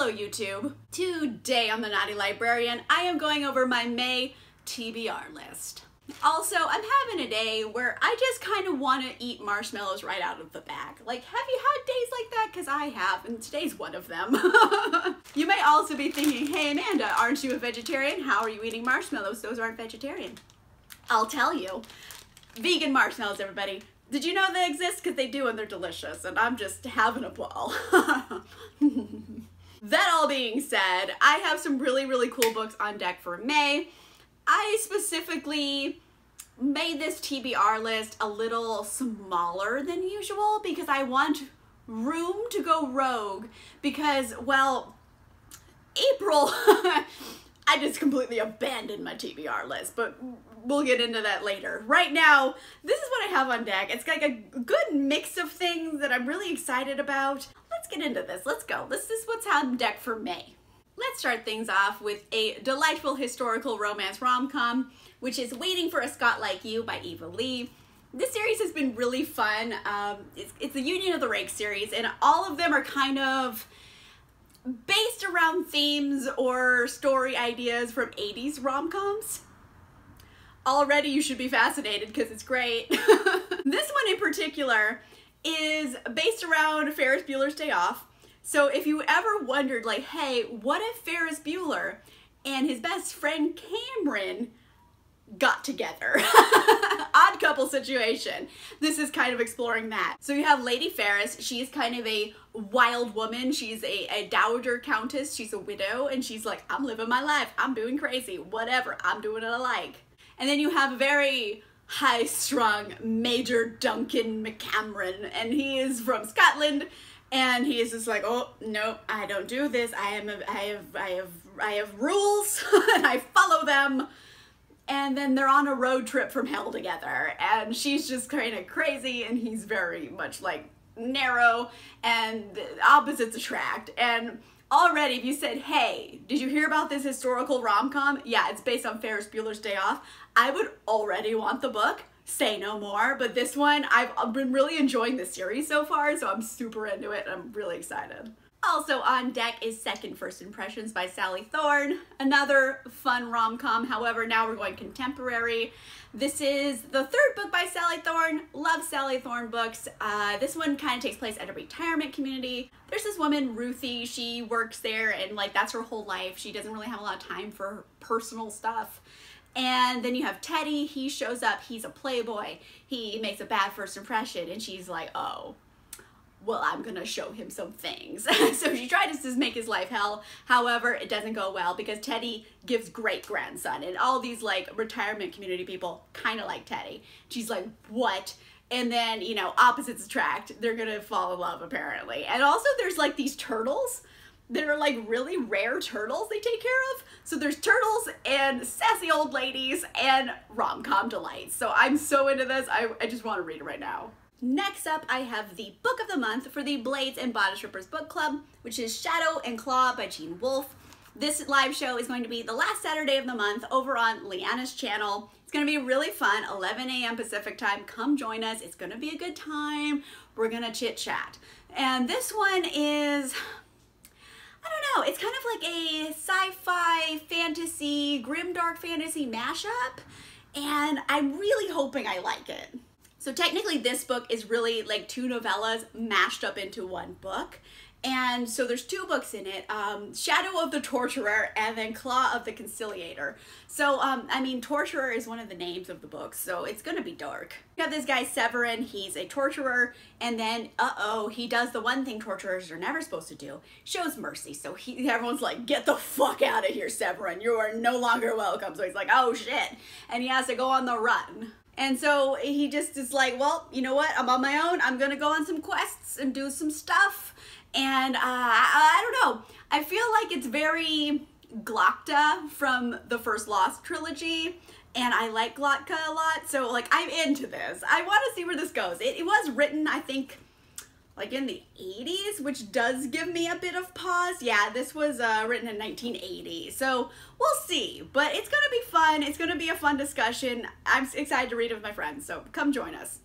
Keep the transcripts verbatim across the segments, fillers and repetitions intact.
Hello YouTube! Today on The Naughty Librarian, I am going over my May T B R list. Also, I'm having a day where I just kind of want to eat marshmallows right out of the bag. Like, have you had days like that? Because I have, and today's one of them. You may also be thinking, hey Amanda, aren't you a vegetarian? How are you eating marshmallows? Those aren't vegetarian. I'll tell you. Vegan marshmallows, everybody. Did you know they exist? Because they do, and they're delicious, and I'm just having a ball. That all being said, I have some really, really cool books on deck for May. I specifically made this T B R list a little smaller than usual because I want room to go rogue because, well, April, I just completely abandoned my T B R list, but we'll get into that later. Right now, this is what I have on deck. It's like a good mix of things that I'm really excited about. Let's get into this. Let's go. This is what's on deck for May. Let's start things off with a delightful historical romance rom-com, which is Waiting for a Scot Like You by Eva Lee. This series has been really fun. Um, it's, it's the Union of the Rakes series, and all of them are kind of based around themes or story ideas from eighties rom-coms. Already you should be fascinated because it's great. This one in particular is based around Ferris Bueller's Day Off. So if you ever wondered, like, hey, what if Ferris Bueller and his best friend Cameron got together? Odd couple situation. This is kind of exploring that. So you have Lady Ferris. She is kind of a wild woman. She's a, a dowager countess. She's a widow. And she's like, I'm living my life. I'm doing crazy. Whatever. I'm doing what I like. And then you have a very high-strung Major Duncan McCamron. And he is from Scotland. And he is just like, oh, no, I don't do this. I am, a, I have, I have, I have rules and I follow them. And then they're on a road trip from hell together. And she's just kind of crazy. And he's very much like narrow and opposites attract. And already if you said, hey, did you hear about this historical rom-com? Yeah, it's based on Ferris Bueller's Day Off. I would already want the book. Say no more, but this one, I've been really enjoying this series so far, so I'm super into it and I'm really excited. Also on deck is Second First Impressions by Sally Thorne, another fun rom-com. However, now we're going contemporary. This is the third book by Sally Thorne. Love Sally Thorne books. Uh, this one kind of takes place at a retirement community. There's this woman, Ruthie. She works there and like that's her whole life. She doesn't really have a lot of time for her personal stuff. And then you have Teddy, he shows up, he's a playboy, he makes a bad first impression, and she's like, oh, well, I'm gonna show him some things. So she tries to make his life hell. However, it doesn't go well because Teddy gives great-grandson, and all these like retirement community people kind of like Teddy. She's like, what? And then, you know, opposites attract, they're gonna fall in love apparently. And also there's like these turtles that are like really rare turtles they take care of. So there's turtles and sassy old ladies and rom-com delights. So I'm so into this, I, I just wanna read it right now. Next up, I have the book of the month for the Blades and Bodice Rippers book club, which is Shadow and Claw by Gene Wolfe. This live show is going to be the last Saturday of the month over on Leanna's channel. It's gonna be really fun, eleven A M Pacific time. Come join us, it's gonna be a good time. We're gonna chit chat. And this one is, I don't know, it's kind of like a sci-fi, fantasy, grimdark fantasy mashup, and I'm really hoping I like it. So technically this book is really like two novellas mashed up into one book, and so there's two books in it, um, Shadow of the Torturer and then Claw of the Conciliator. So, um, I mean, Torturer is one of the names of the book, so it's gonna be dark. You have this guy Severin, he's a torturer, and then, uh-oh, he does the one thing torturers are never supposed to do, shows mercy. So he, everyone's like, get the fuck out of here, Severin, you are no longer welcome. So he's like, oh shit, and he has to go on the run. And so he just is like, well, you know what, I'm on my own, I'm gonna go on some quests and do some stuff. And uh, I, I don't know, I feel like it's very Glockta from the First Law trilogy, and I like Glockta a lot, so like I'm into this. I want to see where this goes. It, it was written, I think, like in the eighties, which does give me a bit of pause. Yeah, this was uh, written in nineteen eighty, so we'll see. But it's gonna be fun, it's gonna be a fun discussion. I'm excited to read it with my friends, so come join us.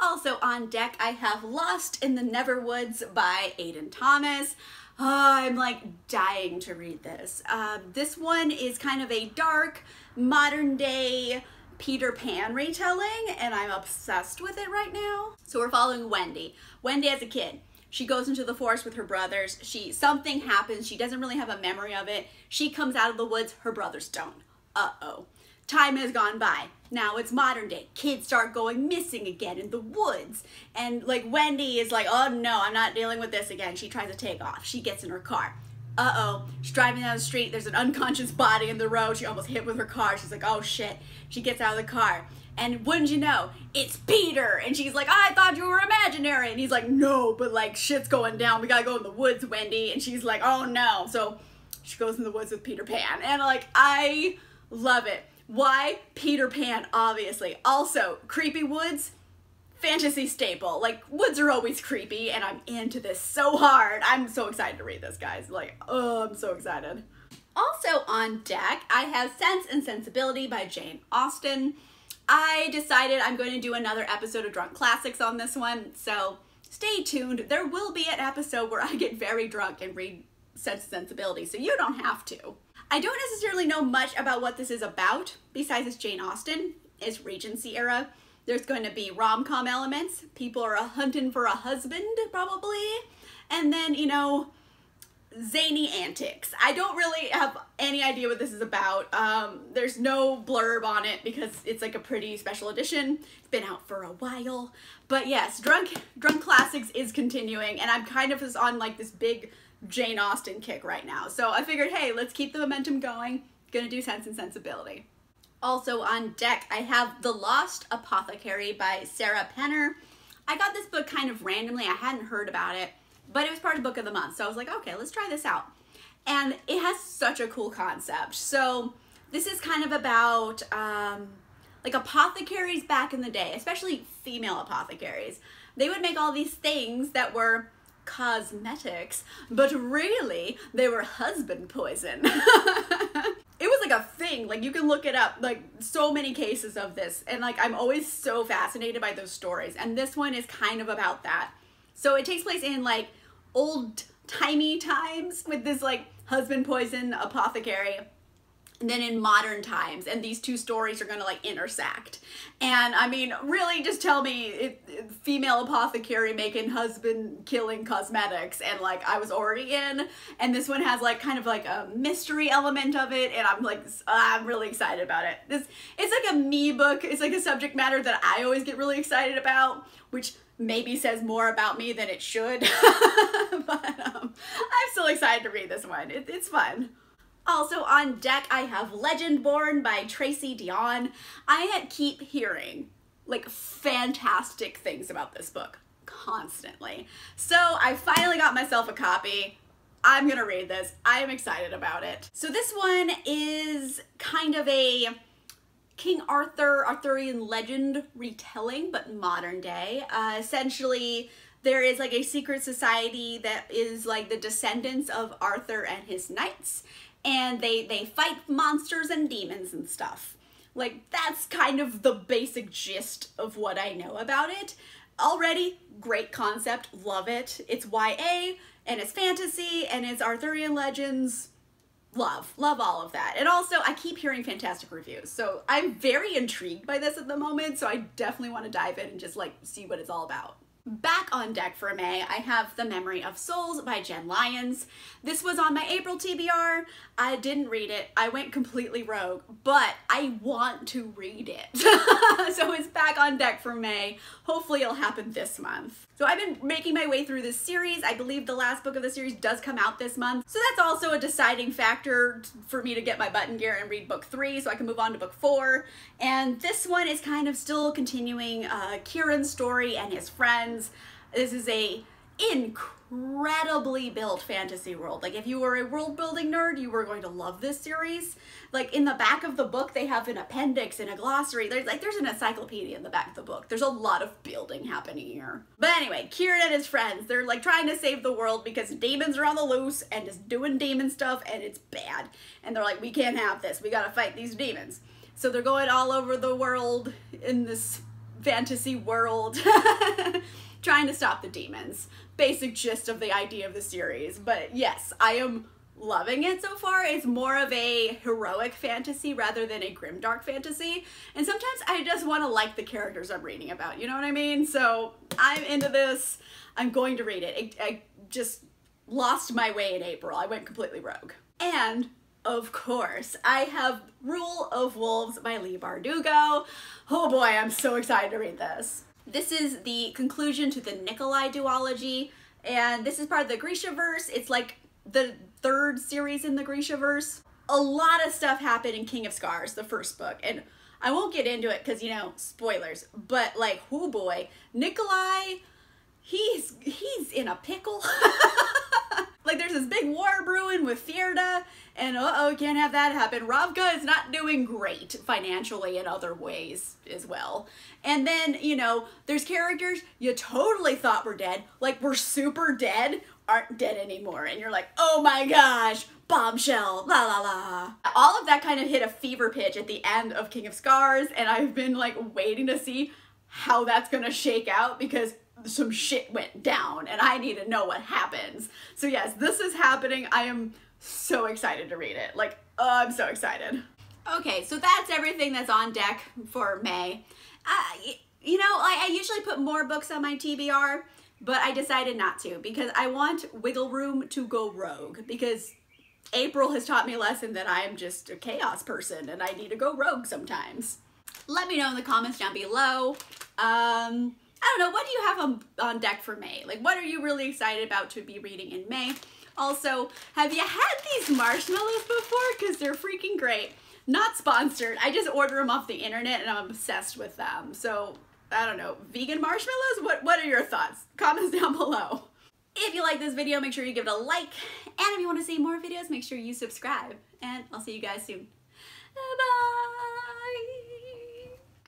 Also on deck, I have Lost in the Neverwoods by Aidan Thomas. Oh, I'm like dying to read this. Uh, this one is kind of a dark, modern day Peter Pan retelling, and I'm obsessed with it right now. So we're following Wendy. Wendy as a kid. She goes into the forest with her brothers. She something happens. She doesn't really have a memory of it. She comes out of the woods. Her brothers don't. Uh-oh. Time has gone by. Now it's modern day. Kids start going missing again in the woods. And like Wendy is like, oh no, I'm not dealing with this again. She tries to take off. She gets in her car. Uh-oh. She's driving down the street. There's an unconscious body in the road. She almost hit with her car. She's like, oh shit. She gets out of the car. And wouldn't you know, it's Peter. And she's like, I thought you were imaginary. And he's like, no, but like shit's going down. We gotta go in the woods, Wendy. And she's like, oh no. So she goes in the woods with Peter Pan. And like, I love it. Why? Peter Pan, obviously. Also, creepy woods, fantasy staple. Like, woods are always creepy, and I'm into this so hard. I'm so excited to read this, guys. Like, oh, I'm so excited. Also on deck, I have Sense and Sensibility by Jane Austen. I decided I'm going to do another episode of Drunk Classics on this one, so stay tuned. There will be an episode where I get very drunk and read Sense and Sensibility, so you don't have to. I don't necessarily know much about what this is about, besides it's Jane Austen. It's Regency era. There's going to be rom-com elements. People are hunting for a husband, probably. And then, you know, zany antics. I don't really have any idea what this is about. Um, there's no blurb on it because it's like a pretty special edition. It's been out for a while. But yes, Drunk, Drunk Classics is continuing, and I'm kind of just on like this big Jane Austen kick right now. So I figured, hey, let's keep the momentum going. Gonna do Sense and Sensibility. Also on deck, I have The Lost Apothecary by Sarah Penner. I got this book kind of randomly. I hadn't heard about it, but it was part of Book of the Month. So I was like, okay, let's try this out. And it has such a cool concept. So this is kind of about um, like apothecaries back in the day, especially female apothecaries. They would make all these things that were cosmetics, but really they were husband poison. It was like a thing, like you can look it up, like so many cases of this, and like I'm always so fascinated by those stories, and this one is kind of about that. So it takes place in like old timey times with this like husband poison apothecary, and then in modern times, and these two stories are gonna like intersect. And I mean, really just tell me it, it, female apothecary making husband killing cosmetics, and like I was already in, and this one has like kind of like a mystery element of it, and I'm like, I'm really excited about it. This, it's like a me book, it's like a subject matter that I always get really excited about, which maybe says more about me than it should, but um, I'm still excited to read this one, it, it's fun. Also on deck, I have Legendborn by Tracy Deonn. I keep hearing like fantastic things about this book constantly. So I finally got myself a copy. I'm gonna read this. I am excited about it. So this one is kind of a King Arthur, Arthurian legend retelling, but modern day. Uh, essentially, there is like a secret society that is like the descendants of Arthur and his knights. And they, they fight monsters and demons and stuff. Like, that's kind of the basic gist of what I know about it. Already, great concept, love it. It's Y A, and it's fantasy, and it's Arthurian legends. Love, love all of that. And also, I keep hearing fantastic reviews, so I'm very intrigued by this at the moment, so I definitely want to dive in and just, like, see what it's all about. Back on deck for May, I have The Memory of Souls by Jenn Lyons. This was on my April T B R. I didn't read it. I went completely rogue, but I want to read it. So it's back on deck for May. Hopefully it'll happen this month. So I've been making my way through this series. I believe the last book of the series does come out this month. So that's also a deciding factor for me to get my button gear and read book three so I can move on to book four. And this one is kind of still continuing uh, Kieran's story and his friends. This is a incredibly built fantasy world. Like if you were a world building nerd, you were going to love this series. Like in the back of the book, they have an appendix and a glossary. There's like, there's an encyclopedia in the back of the book. There's a lot of building happening here. But anyway, Kieran and his friends, they're like trying to save the world because demons are on the loose and just doing demon stuff, and it's bad. And they're like, we can't have this. We got to fight these demons. So they're going all over the world in this fantasy world trying to stop the demons. Basic gist of the idea of the series. But yes, I am loving it so far. It's more of a heroic fantasy rather than a grimdark fantasy. And sometimes I just want to like the characters I'm reading about, you know what I mean? So I'm into this. I'm going to read it. I, I just lost my way in April. I went completely rogue. And of course, I have Rule of Wolves by Leigh Bardugo. Oh boy, I'm so excited to read this. This is the conclusion to the Nikolai duology, and this is part of the Grishaverse. It's like the third series in the Grishaverse. A lot of stuff happened in King of Scars, the first book, and I won't get into it because, you know, spoilers, but like, oh boy, Nikolai, he's, he's in a pickle. Like, there's this big war brewing with Fjerda, and uh-oh, can't have that happen. Ravka is not doing great financially in other ways as well. And then, you know, there's characters you totally thought were dead, like were super dead, aren't dead anymore. And you're like, oh my gosh, bombshell, la la la. All of that kind of hit a fever pitch at the end of King of Scars, and I've been like waiting to see how that's gonna shake out because some shit went down and I need to know what happens. So yes, this is happening. I am so excited to read it. Like, uh, I'm so excited. Okay, so that's everything that's on deck for May. Uh, you know, I, I usually put more books on my T B R, but I decided not to because I want wiggle room to go rogue, because April has taught me a lesson that I am just a chaos person and I need to go rogue sometimes. Let me know in the comments down below. Um, I don't know, what do you have on, on deck for May? Like, what are you really excited about to be reading in May? Also, have you had these marshmallows before? Because they're freaking great. Not sponsored. I just order them off the internet and I'm obsessed with them. So, I don't know, vegan marshmallows? What, what are your thoughts? Comments down below. If you like this video, make sure you give it a like. And if you want to see more videos, make sure you subscribe. And I'll see you guys soon. Bye!